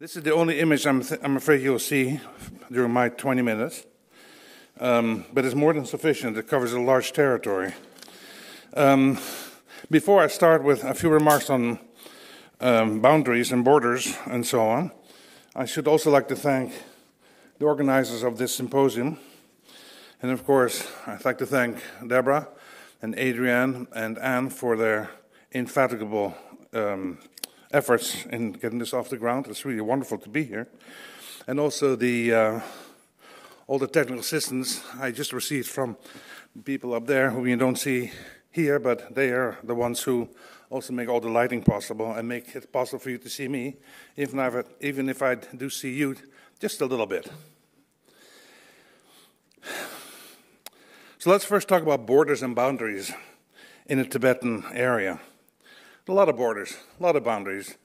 This is the only image I'm afraid you'll see during my 20 minutes, but it's more than sufficient. It covers a large territory. Before I start with a few remarks on boundaries and borders and so on, I should also like to thank the organizers of this symposium. And of course, I'd like to thank Deborah and Adrian and Anne for their indefatigable efforts in getting this off the ground. It's really wonderful to be here. And also the all the technical assistance I just received from people up there who you don't see here, but they are the ones who also make all the lighting possible and make it possible for you to see me, even if I do see you just a little bit. So let's first talk about borders and boundaries in the Tibetan area. A lot of borders, a lot of boundaries,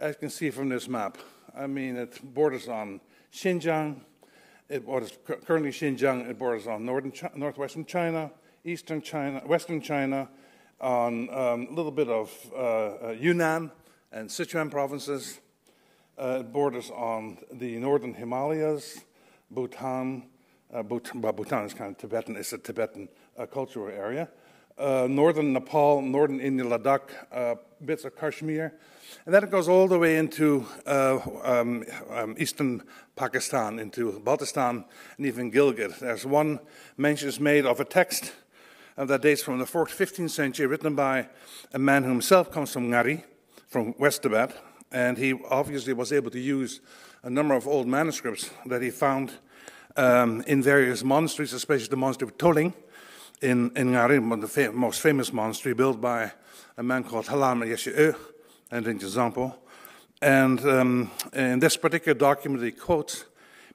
as you can see from this map. I mean, it borders on Xinjiang, it borders, currently Xinjiang, it borders on northwestern China, eastern China, western China, on a little bit of Yunnan and Sichuan provinces. It borders on the northern Himalayas, Bhutan. Bhutan is kind of Tibetan, it's a Tibetan cultural area. Northern Nepal, northern India, Ladakh, bits of Kashmir, and then it goes all the way into eastern Pakistan, into Baltistan, and even Gilgit. There's one mention is made of a text that dates from the 15th century, written by a man who himself comes from Ngari, from Westabad, and he obviously was able to use a number of old manuscripts that he found in various monasteries, especially the monastery of Toling, in Ngari, one of the most famous monastery, built by a man called Halam Yeshe-e, and an example. And in this particular document, he quotes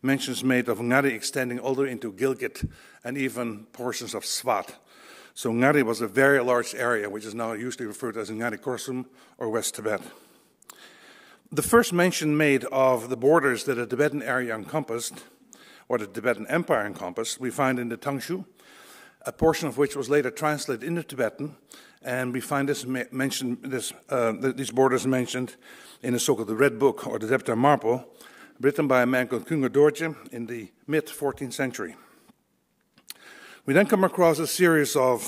mentions made of Ngari extending all the way into Gilgit and even portions of Swat. So Ngari was a very large area, which is now usually referred to as Ngari Korsum or West Tibet. The first mention made of the borders that the Tibetan area encompassed, or the Tibetan Empire encompassed, we find in the Tangshu, a portion of which was later translated into Tibetan, and we find this these borders mentioned in the so-called Red Book, or the Deptar Marpo, written by a man called Dorje in the mid-14th century. We then come across a series of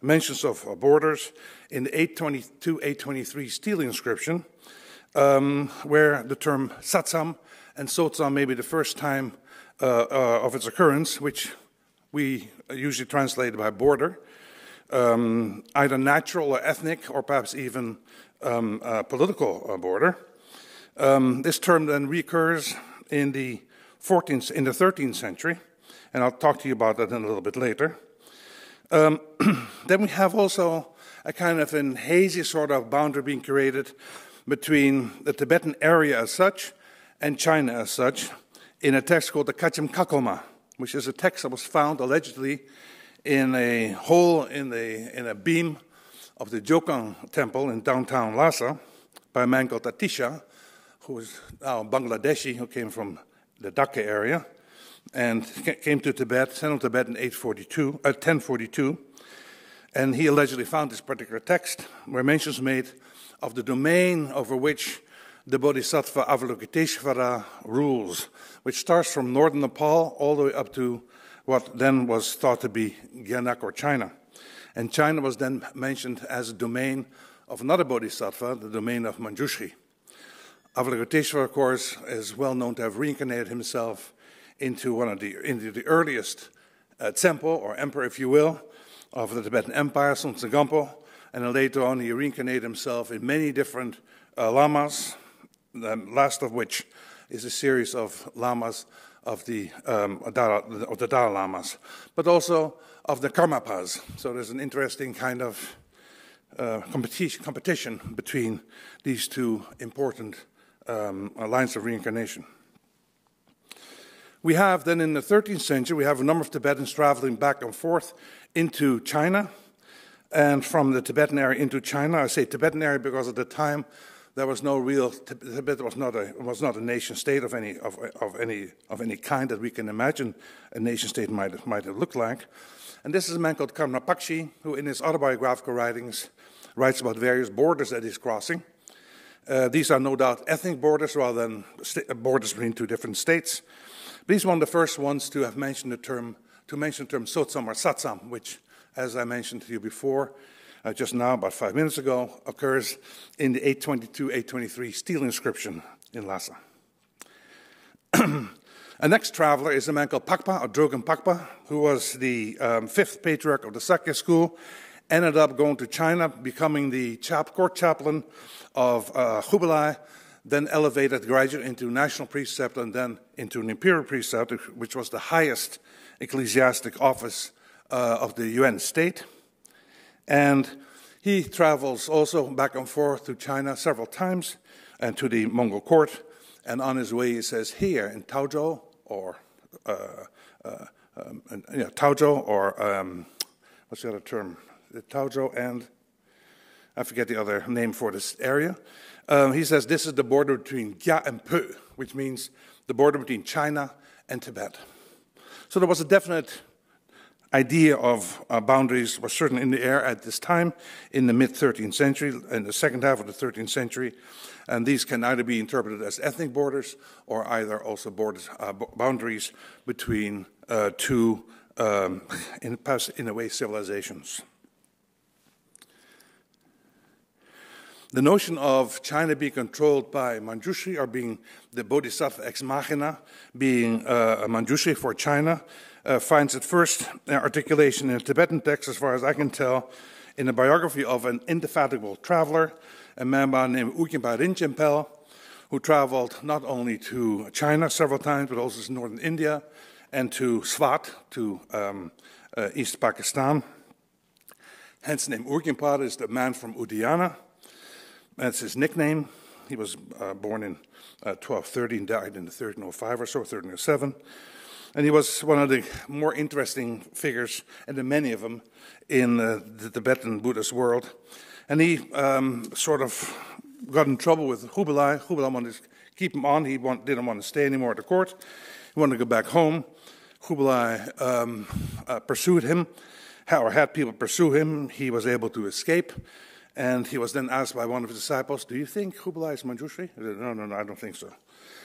mentions of borders in the 822-823 stele inscription, where the term satsam and sotsam may be the first time of its occurrence, which we usually translate by border, either natural or ethnic, or perhaps even political border. This term then recurs in the 13th century, and I'll talk to you about that in a little bit later. Then we have also a kind of an hazy sort of boundary being created between the Tibetan area as such and China as such, in a text called the Kachem Kakoma, which is a text that was found allegedly in a hole in a beam of the Dzogchen temple in downtown Lhasa by a man called Atisha, who is now Bangladeshi, who came from the Dhaka area and came to Tibet, central Tibet in 1042, and he allegedly found this particular text where mentions made of the domain over which the Bodhisattva Avalokiteshvara rules, which starts from northern Nepal all the way up to what then was thought to be Gyanak or China. And China was then mentioned as a domain of another Bodhisattva, the domain of Manjushri. Avalokiteshvara, of course, is well known to have reincarnated himself into into the earliest temple, or emperor, if you will, of the Tibetan Empire, Tsongtsen Gampo, and then later on he reincarnated himself in many different lamas, the last of which is a series of lamas of the Dalai Lamas, but also of the Karmapas. So there's an interesting kind of competition between these two important lines of reincarnation. We have then in the 13th century, we have a number of Tibetans traveling back and forth into China, and from the Tibetan area into China. I say Tibetan area because at the time there was no real, Tibet was not a nation state of any kind that we can imagine a nation state might have looked like. And this is a man called Karnapakshi, who in his autobiographical writings writes about various borders that he's crossing. These are no doubt ethnic borders rather than borders between two different states. But he's one of the first ones to have mentioned the term, sotsam or satsam, which, as I mentioned to you before, just now, about 5 minutes ago, occurs in the 822-823 stele inscription in Lhasa. A next traveler is a man called Pakpa, or Drogön Pakpa, who was the fifth patriarch of the Sakya school, ended up going to China, becoming the court chaplain of Kublai, then elevated gradually into national precept and then into an imperial precept, which was the highest ecclesiastic office of the Yuan state. And he travels also back and forth to China several times and to the Mongol court. And on his way, he says, here in Taozhou or what's the other term? Taozhou and I forget the other name for this area. He says this is the border between Gya and Peu, which means the border between China and Tibet. So there was a definite idea of boundaries was certainly in the air at this time in the mid-13th century, in the second half of the 13th century, and these can either be interpreted as ethnic borders or either also borders, boundaries between two, in a way, civilizations. The notion of China being controlled by Manjushri, or being the bodhisattva ex machina, being a Manjushri for China, finds its first articulation in a Tibetan text, as far as I can tell, in the biography of an indefatigable traveler, a man named Ugyenpa Rinpoche, who traveled not only to China several times, but also to northern India and to Swat, to East Pakistan. Hence, the name Ugyenpa is the man from Udayana. That's his nickname. He was born in 1230 and died in 1305 or so, 1307. And he was one of the more interesting figures, and there are many of them, in the Tibetan Buddhist world. And he sort of got in trouble with Kublai. Kublai wanted to keep him on. He didn't want to stay anymore at the court. He wanted to go back home. Kublai pursued him, or had people pursue him. He was able to escape. And he was then asked by one of his disciples, do you think Kublai is Manjushri? He said, no, I don't think so.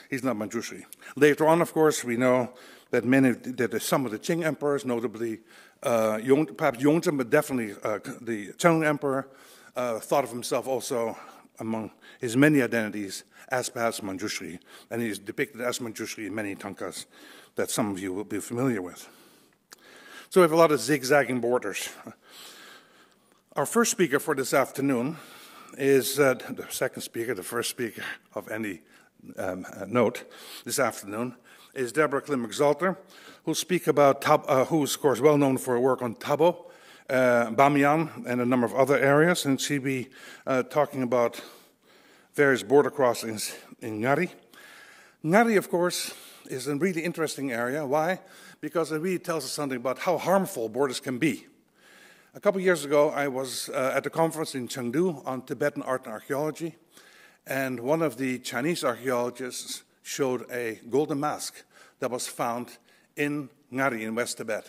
He's not Manjushri. Later on, of course, we know that some of the Qing emperors, notably perhaps Yongzhen, but definitely the Qiang emperor, thought of himself also among his many identities as perhaps Manjushri. And he is depicted as Manjushri in many tankas that some of you will be familiar with. So we have a lot of zigzagging borders. Our first speaker for this afternoon is the second speaker, the first speaker of any note this afternoon is Deborah Klimburg-Salter, who'll speak about who's of course well known for her work on Tabo, Bamiyan, and a number of other areas, and she'll be talking about various border crossings in Ngari. Ngari, of course, is a really interesting area. Why? Because it really tells us something about how harmful borders can be. A couple of years ago, I was at a conference in Chengdu on Tibetan art and archaeology, and one of the Chinese archaeologists showed a golden mask that was found in Ngari in Westabad.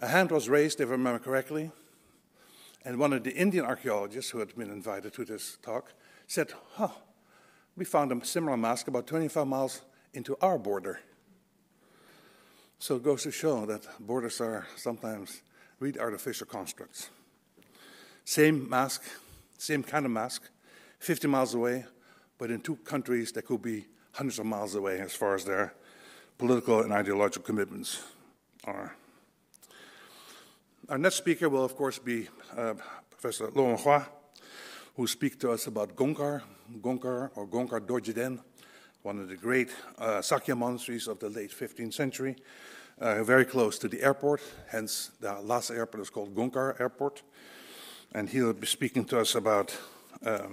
A hand was raised, if I remember correctly, and one of the Indian archaeologists who had been invited to this talk said, "Oh, we found a similar mask about 25 miles into our border." So it goes to show that borders are sometimes read artificial constructs. Same mask, same kind of mask, 50 miles away, but in two countries that could be hundreds of miles away as far as their political and ideological commitments are. Our next speaker will, of course, be Professor Lo Wenhua, who speaks to us about Gongkar or Gongkar Dorjiden, one of the great Sakya monasteries of the late 15th century. Very close to the airport, hence the Lhasa airport is called Gongkar Airport. And he'll be speaking to us about the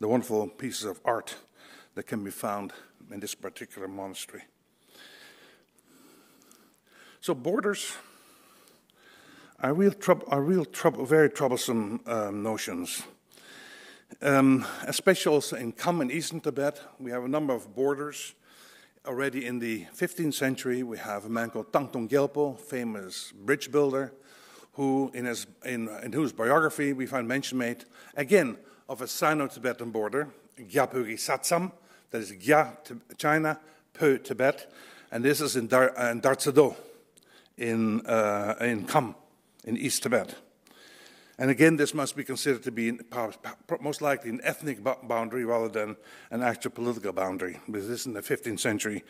wonderful pieces of art that can be found in this particular monastery. So borders are very troublesome notions. Especially also in Kham and Eastern Tibet, we have a number of borders. Already in the 15th century, we have a man called Tangtong Gelpo, famous bridge builder, who in whose biography we find mention made, again, of a Sino-Tibetan border, Gyapuri Satsam, that is Gya, China, Pö, Tibet, and this is in Dartsado, in Kham, in East Tibet. And again, this must be considered to be most likely an ethnic boundary rather than an actual political boundary, because this is in the 15th century,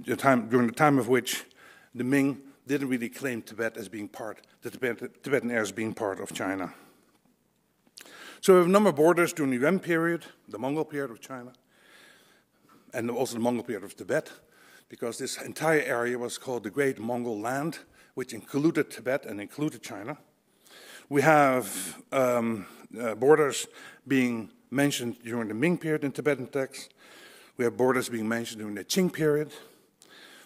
during the time of which the Ming didn't really claim Tibet as being the Tibetan areas being part of China. So we have a number of borders during the Yuan period, the Mongol period of China, and also the Mongol period of Tibet, because this entire area was called the Great Mongol Land, which included Tibet and included China. We have borders being mentioned during the Ming period in Tibetan texts. We have borders being mentioned during the Qing period.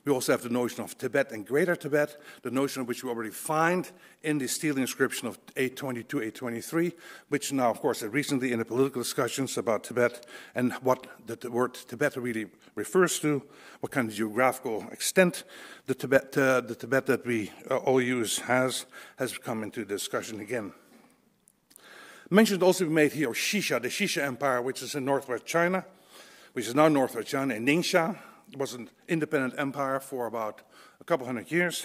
We also have the notion of Tibet and Greater Tibet, the notion which we already find in the stele inscription of 822, 823, which now, of course, recently in the political discussions about Tibet and what the word Tibet really refers to, what kind of geographical extent the Tibet that we all use has come into discussion again. Mentioned also be made here of Xixia, the Xixia Empire, which is in northwest China, which is now northwest China, and Ningxia. It was an independent empire for about a couple hundred years.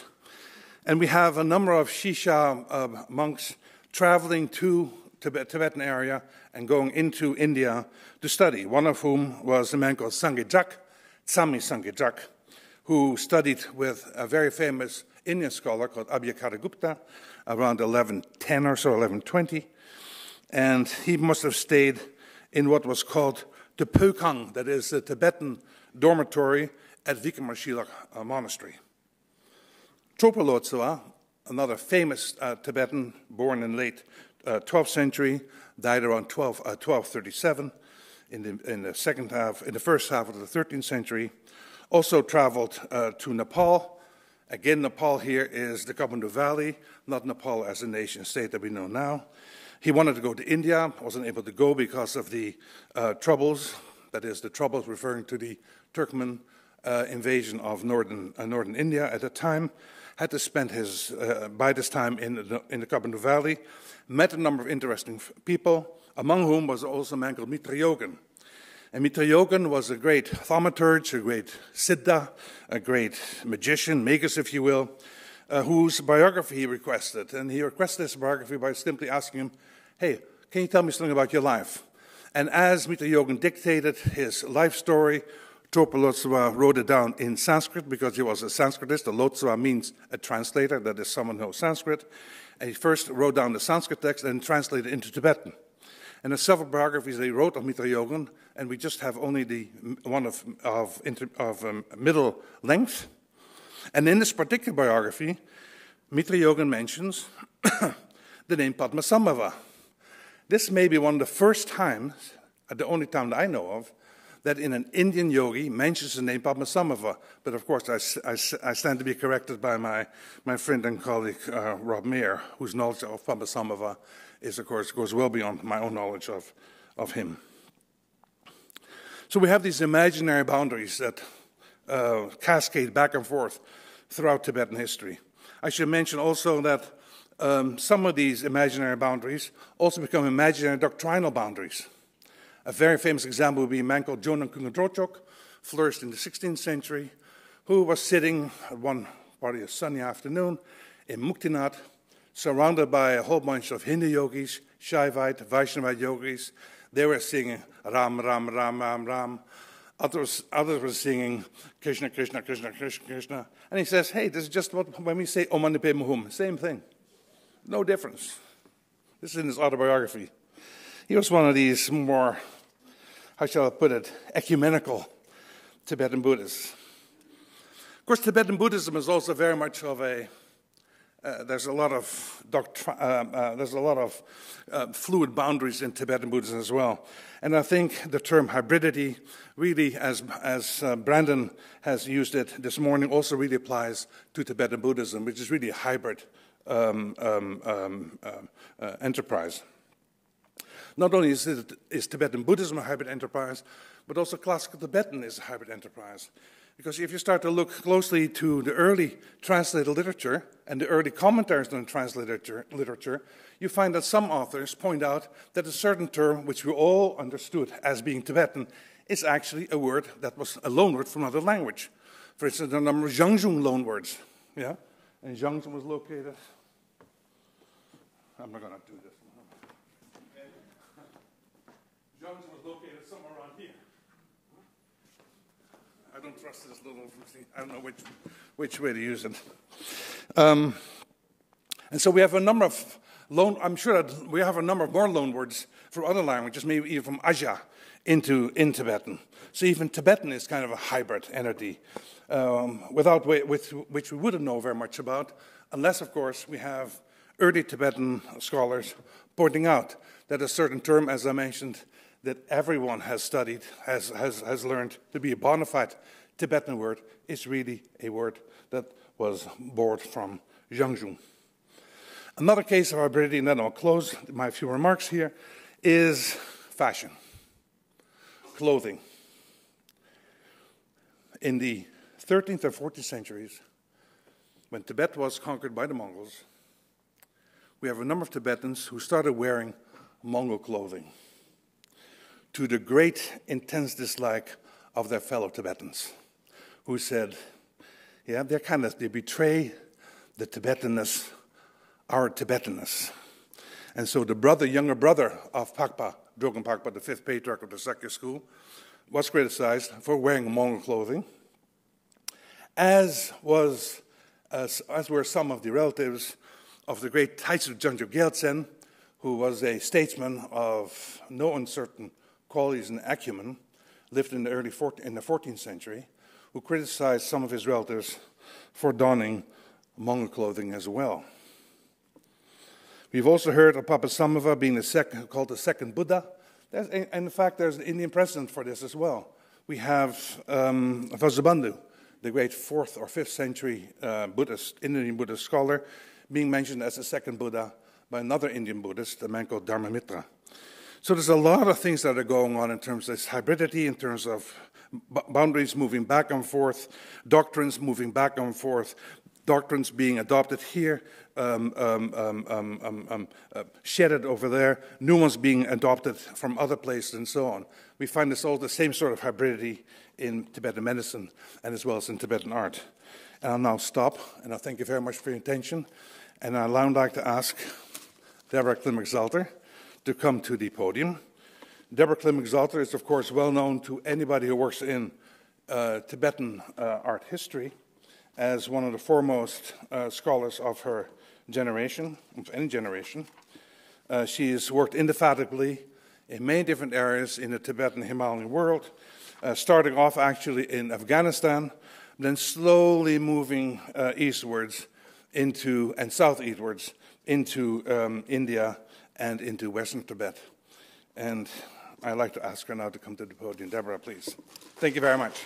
And we have a number of Xixia monks traveling to Tibetan area and going into India to study, one of whom was a man called Sanghejak, Tsami Sanghejak, who studied with a very famous Indian scholar called Abhyakaragupta around 1110 or so, 1120. And he must have stayed in what was called the Pökang, that is the Tibetan dormitory at Vikramasila Monastery. Trogpa Lotsawa, another famous Tibetan born in late 12th century, died around 1237 in the first half of the 13th century, also traveled to Nepal. Again, Nepal here is the Kathmandu Valley, not Nepal as a nation state that we know now. He wanted to go to India, wasn't able to go because of the troubles. That is, the troubles referring to the Turkmen invasion of northern India at that time, had to spend his, by this time, in the Kathmandu Valley, met a number of interesting people, among whom was also a man called Mitrayogin. And Mitrayogin was a great thaumaturge, a great siddha, a great magician, magus, if you will, whose biography he requested. And he requested his biography by simply asking him, hey, can you tell me something about your life? And as Mitrayogin dictated his life story, Trogpa Lotsawa wrote it down in Sanskrit because he was a Sanskritist. The Lotsawa means a translator, that is someone who knows Sanskrit. And he first wrote down the Sanskrit text and translated it into Tibetan. And there are several biographies they wrote of Mitrayogin, and we just have only the one of middle length. And in this particular biography, Mitrayogin mentions the name Padmasambhava. This may be one of the first times, the only time that I know of, that in an Indian yogi mentions the name Padmasambhava. But of course, I stand to be corrected by my friend and colleague, Rob Mayer, whose knowledge of Padmasambhava is, of course, goes well beyond my own knowledge of him. So we have these imaginary boundaries that cascade back and forth throughout Tibetan history. I should mention also that some of these imaginary boundaries also become imaginary doctrinal boundaries. A very famous example would be a man called Jonan Kugen Drojok, flourished in the 16th century, who was sitting at one party of sunny afternoon in Muktinath, surrounded by a whole bunch of Hindu yogis, Shaivite, Vaishnavite yogis. They were singing Ram, Ram, Ram, Ram, Ram. Others were singing Krishna, Krishna, Krishna, Krishna, Krishna. And he says, hey, this is just what when we say Om Mani Padme Hum, same thing. No difference. This is in his autobiography. He was one of these more, how shall I put it, ecumenical Tibetan Buddhists. Of course, Tibetan Buddhism is also very much of a, there's a lot of fluid boundaries in Tibetan Buddhism as well. And I think the term hybridity really, as Brandon has used it this morning, also really applies to Tibetan Buddhism, which is really a hybrid enterprise. Not only is Tibetan Buddhism a hybrid enterprise, but also classical Tibetan is a hybrid enterprise. Because if you start to look closely to the early translated literature and the early commentaries on translated literature, you find that some authors point out that a certain term which we all understood as being Tibetan is actually a word that was a loanword from another language. For instance, there are a number of Zhangzhung loanwords. Yeah? And Zhangzhung was located... I'm not going to do this. Zhangzhung was located somewhere around here. I don't trust this little thing. I don't know which way to use it. And so we have a number of I'm sure that we have a number of more loanwords from other languages, maybe even from Aja in Tibetan. So even Tibetan is kind of a hybrid entity, which we wouldn't know very much about, unless, of course, we have early Tibetan scholars pointing out that a certain term, as I mentioned, that everyone has studied, has learned to be a bona fide Tibetan word, is really a word that was borrowed from Zhangzhung. Another case of hybridity, and then I'll close my few remarks here, is fashion, clothing. In the 13th or 14th centuries, when Tibet was conquered by the Mongols, we have a number of Tibetans who started wearing Mongol clothing to the great intense dislike of their fellow Tibetans, who said, yeah, they betray the Tibetanness, our Tibetanness. And so the younger brother of Pakpa, Drogön Pakpa, the fifth patriarch of the Sakya school, was criticized for wearing Mongol clothing, as were some of the relatives of the great Taizhub Dzangchub Gyaltsen, who was a statesman of no uncertain qualities and acumen, lived in the early 14th century, who criticized some of his relatives for donning Mongol clothing as well. We've also heard of Padmasambhava being called the second Buddha. In fact, there's an Indian precedent for this as well. We have Vasubandhu, the great 4th or 5th century Indian Buddhist scholar, being mentioned as the second Buddha by another Indian Buddhist, a man called Dharmamitra. So there's a lot of things that are going on in terms of this hybridity, in terms of boundaries moving back and forth, doctrines moving back and forth, doctrines being adopted here, shedded over there, new ones being adopted from other places, and so on. We find this all the same sort of hybridity in Tibetan medicine and as well as in Tibetan art. And I'll now stop, and I thank you very much for your attention. And I'd now like to ask Deborah Klimburg-Salter to come to the podium. Deborah Klimburg-Salter is, of course, well known to anybody who works in Tibetan art history, as one of the foremost scholars of her generation, of any generation. She has worked indefatigably in many different areas in the Tibetan Himalayan world, starting off actually in Afghanistan, then slowly moving eastwards into, and southeastwards into India and into Western Tibet. And I'd like to ask her now to come to the podium. Deborah, please. Thank you very much.